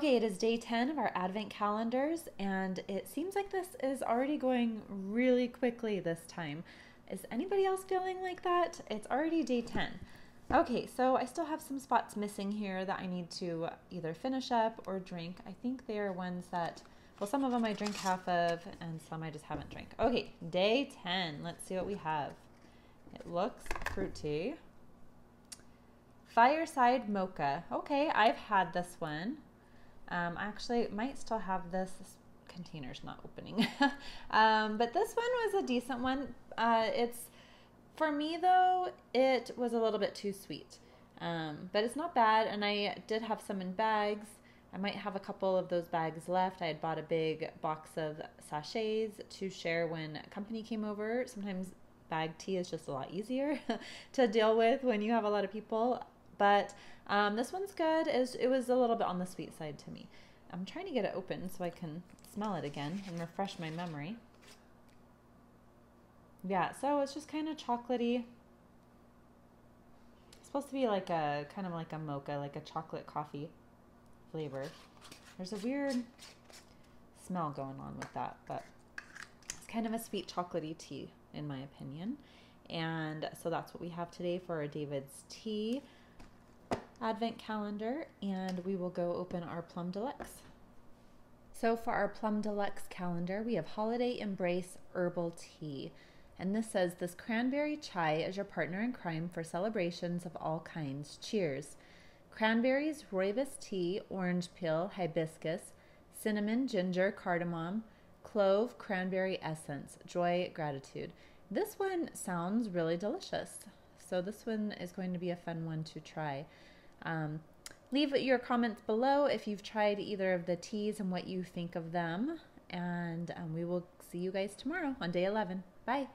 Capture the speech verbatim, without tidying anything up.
Okay, it is day ten of our Advent calendars, and it seems like this is already going really quickly this time. Is anybody else feeling like that? It's already day ten. Okay, so I still have some spots missing here that I need to either finish up or drink. I think they are ones that, well, some of them I drink half of, and some I just haven't drank. Okay, day ten. Let's see what we have. It looks fruity. Fireside mocha. Okay, I've had this one. Um, actually, might still have this. This container's not opening. um, but this one was a decent one. Uh, it's for me, though, it was a little bit too sweet. Um, but it's not bad, and I did have some in bags. I might have a couple of those bags left. I had bought a big box of sachets to share when company came over. Sometimes bag tea is just a lot easier to deal with when you have a lot of people. But um, this one's good. It was a little bit on the sweet side to me. I'm trying to get it open so I can smell it again and refresh my memory. Yeah, so it's just kind of chocolatey. It's supposed to be like a kind of like a mocha, like a chocolate coffee flavor. There's a weird smell going on with that, but it's kind of a sweet chocolatey tea in my opinion. And so that's what we have today for our David's Tea Advent calendar, and we will go open our Plum Deluxe. So for our Plum Deluxe calendar, we have Holiday Embrace Herbal Tea. And this says, this cranberry chai is your partner in crime for celebrations of all kinds. Cheers. Cranberries, rooibos tea, orange peel, hibiscus, cinnamon, ginger, cardamom, clove, cranberry essence, joy, gratitude. This one sounds really delicious. So this one is going to be a fun one to try. Um, leave your comments below if you've tried either of the teas and what you think of them. And um, we will see you guys tomorrow on day eleven. Bye.